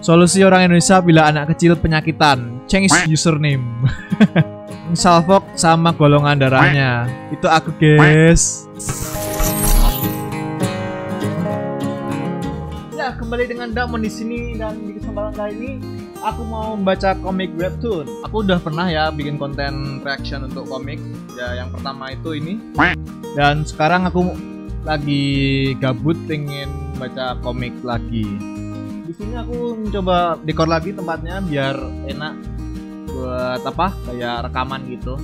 Solusi orang Indonesia bila anak kecil penyakitan, change username. Salfok sama golongan darahnya. Itu aku, guys. Ya, kembali dengan Damon di sini, dan di kesempatan kali ini aku mau membaca komik webtoon. Aku udah pernah ya bikin konten reaction untuk komik. Ya, yang pertama itu ini. Dan sekarang aku lagi gabut pengen baca komik lagi. Di sini aku mencoba dekor lagi tempatnya biar enak buat apa kayak rekaman gitu,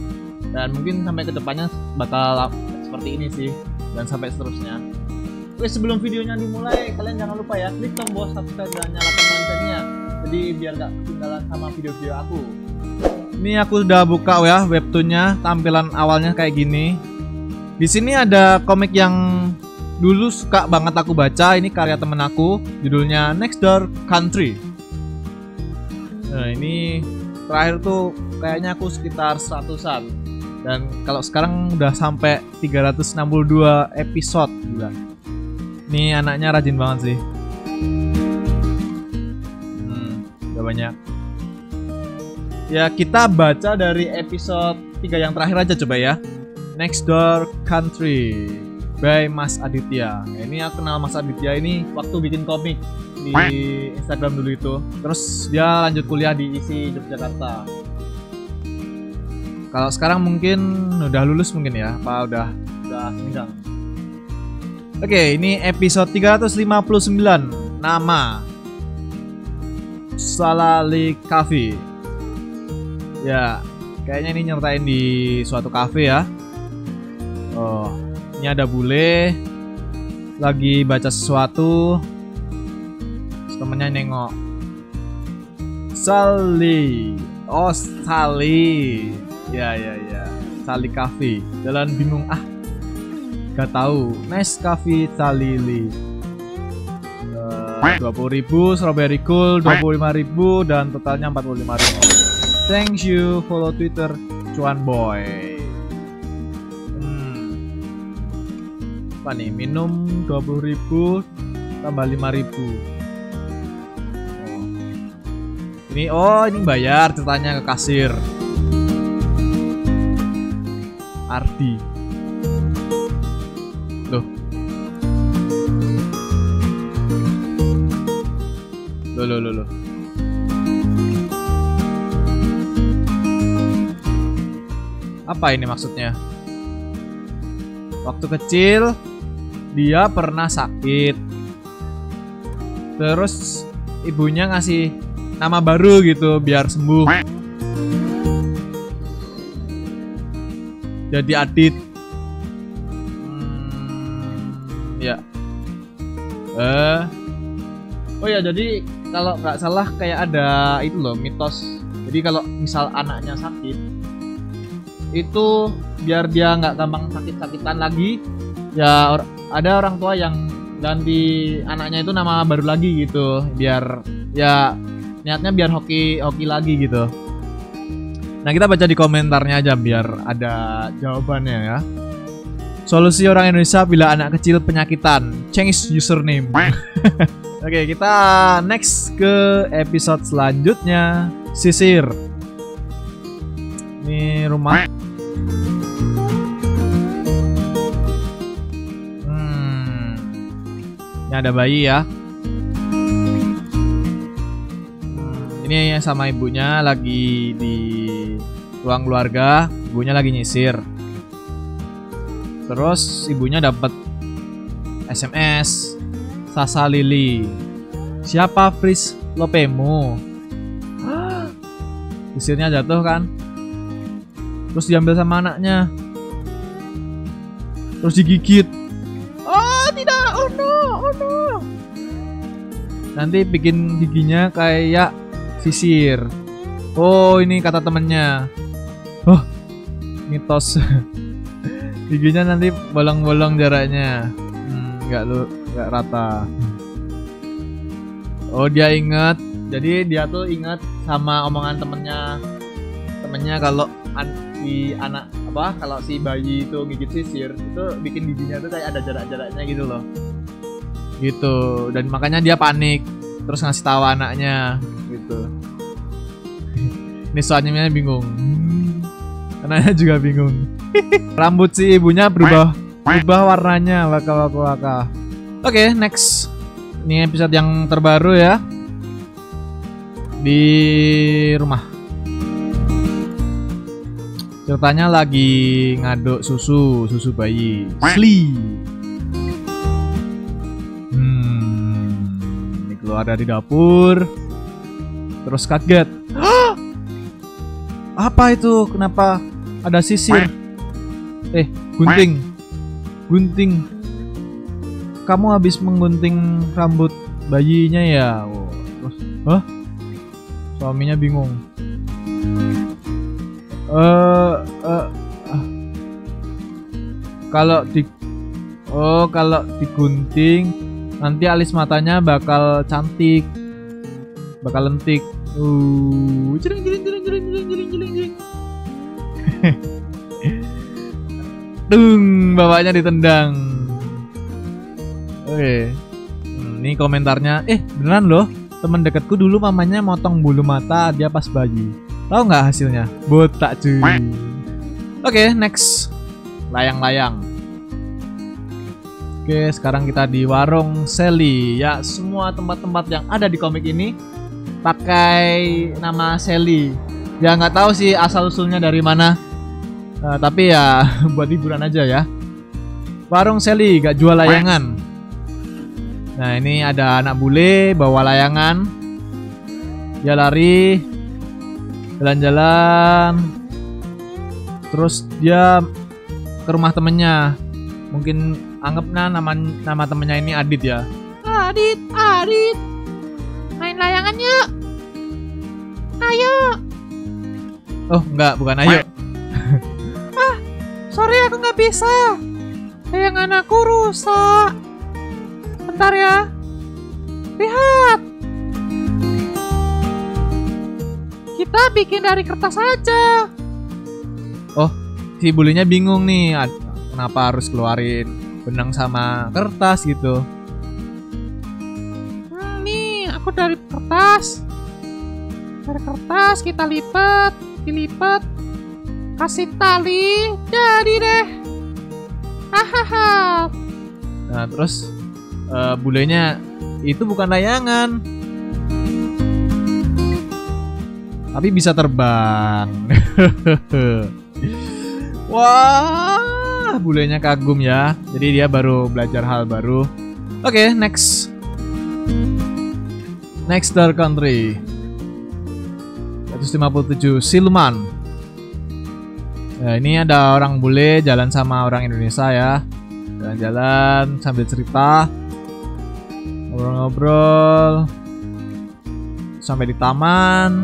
dan mungkin sampai kedepannya bakal seperti ini sih, dan sampai seterusnya. Oke, sebelum videonya dimulai, kalian jangan lupa ya klik tombol subscribe dan nyalakan loncengnya, jadi biar gak ketinggalan sama video-video aku. Ini aku udah buka ya webtoonnya, tampilan awalnya kayak gini. Di sini ada komik yang dulu suka banget aku baca, ini karya temen aku, judulnya Next Door Country. Nah, ini terakhir tuh kayaknya aku sekitar 100-an, dan kalau sekarang udah sampai 362 episode. Gila, ini anaknya rajin banget sih. Udah banyak. Ya, kita baca dari episode 3 yang terakhir aja coba ya. Next Door Country by Mas Aditya. Ini aku kenal Mas Aditya ini waktu bikin komik di Instagram dulu itu. Terus dia lanjut kuliah di ISI Yogyakarta. Kalau sekarang mungkin udah lulus mungkin ya, apa udah meninggal. Oke, ini episode 359. Nama Salali Cafe. Ya, kayaknya ini nyertain di suatu cafe ya. Oh, ini ada bule lagi baca sesuatu, temennya nengok. Sally, oh Sally, ya, Sally Cafe, jalan bingung ah, gak tahu. Nice Cafe Salili, 20.000, strawberry cool 25.000, dan totalnya 45.000. Thank you, follow Twitter Cuan Boy. Apa nih, minum 20.000 tambah 5.000. Ini, oh ini bayar ceritanya ke kasir Ardi. Loh. Apa ini maksudnya? Waktu kecil dia pernah sakit, terus ibunya ngasih nama baru gitu biar sembuh. Jadi Adit. Ya. Oh ya, jadi kalau nggak salah kayak ada itu loh mitos. Jadi kalau misal anaknya sakit, itu biar dia nggak gampang sakit-sakitan lagi, ya ada orang tua yang ganti anaknya itu nama baru lagi gitu, biar ya niatnya biar hoki lagi gitu. Nah, kita baca di komentarnya aja biar ada jawabannya ya. Solusi orang Indonesia bila anak kecil penyakitan, change username. Oke, kita next ke episode selanjutnya, sisir. Ini rumah. Ini ada bayi ya. Ini sama ibunya lagi di ruang keluarga, ibunya lagi nyisir. Terus ibunya dapat SMS, Sasa Lili, siapa Fris Lopemu? Sisirnya jatuh kan? Terus diambil sama anaknya. Terus digigit. Oh tidak, oh no. Nanti bikin giginya kayak sisir. Oh, ini kata temennya. Oh, mitos. Giginya nanti bolong-bolong jaraknya. Nggak rata. Oh, dia inget. Jadi dia tuh inget sama omongan temennya kalau kalau si bayi itu gigit sisir, itu bikin giginya tuh kayak ada jarak-jaraknya gitu loh. Gitu. Dan makanya dia panik. terus ngasih tahu anaknya gitu. Ini soalnya bingung, anaknya juga bingung. Rambut si ibunya berubah warnanya, waka-waka. Oke, next. Ini episode yang terbaru ya, di rumah. Ceritanya lagi ngaduk susu bayi. Sli. Ini keluar dari dapur, terus kaget. Apa itu? Kenapa ada sisir? Gunting. Kamu habis menggunting rambut bayinya ya? Oh, terus, hah? Suaminya bingung. Kalau digunting nanti alis matanya bakal cantik, bakal lentik. Jering. Dung, bapaknya ditendang. Oke. Ini komentarnya, beneran loh, temen deketku dulu mamanya motong bulu mata dia pas bayi. Tahu nggak hasilnya? Botak cuy. Oke, next. Layang-layang. Oke, sekarang kita di warung Sally. Ya, semua tempat-tempat yang ada di komik ini pakai nama Sally. Ya nggak tahu sih asal-usulnya dari mana. Tapi ya buat hiburan aja ya. Warung Sally gak jual layangan. Nah, ini ada anak bule bawa layangan. Dia lari jalan-jalan, terus dia ke rumah temennya. Mungkin anggapnya nama temennya ini Adit ya. Adit, main layangan yuk. Ayo. Oh enggak, bukan ayo. Sorry aku nggak bisa, layangan aku rusak. Bentar ya, lihat. Kita bikin dari kertas aja. Oh, si bulinya bingung nih, kenapa harus keluarin benang sama kertas gitu. Nih, aku dari kertas. Dari kertas kita lipat, dilipat, kasih tali, jadi deh. Hahaha. Nah, terus bulinya itu bukan layangan, tapi bisa terbang. Wah, bulenya kagum ya. Jadi dia baru belajar hal baru. Oke, next. Next Door Country. 157 Siluman. Nah, ini ada orang bule jalan sama orang Indonesia ya. Jalan-jalan sambil cerita, ngobrol-ngobrol, sampai di taman.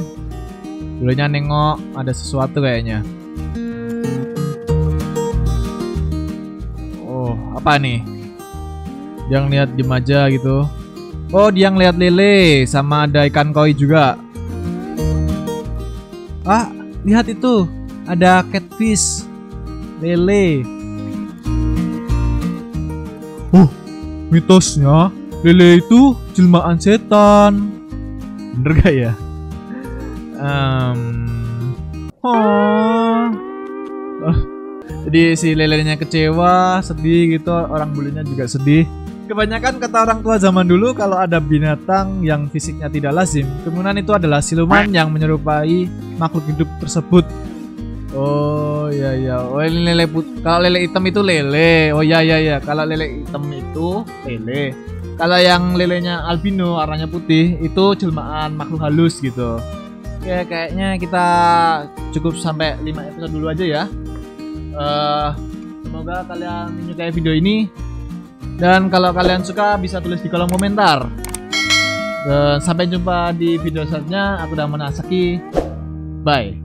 Bulenya nengok ada sesuatu kayaknya. Oh, apa nih? Dia ngeliat jemaja gitu. Oh, dia ngeliat lele sama ada ikan koi juga. Ah, lihat itu, ada catfish, lele. Mitosnya lele itu jelmaan setan. Bener gak ya? Jadi si lelenya kecewa, sedih gitu. Orang bulenya juga sedih. Kebanyakan kata orang tua zaman dulu, kalau ada binatang yang fisiknya tidak lazim, kemungkinan itu adalah siluman yang menyerupai makhluk hidup tersebut. Oh ya ya. Oh, ini lele putih. Kalau lele hitam itu lele. Oh ya. Kalau lele hitam itu lele. Kalau yang lelenya albino, warnanya putih, itu jelmaan makhluk halus gitu. Oke, kayaknya kita cukup sampai 5 episode dulu aja ya. Semoga kalian menyukai video ini. Dan kalau kalian suka bisa tulis di kolom komentar. Sampai jumpa di video selanjutnya. Aku Damon Ashaky. Bye.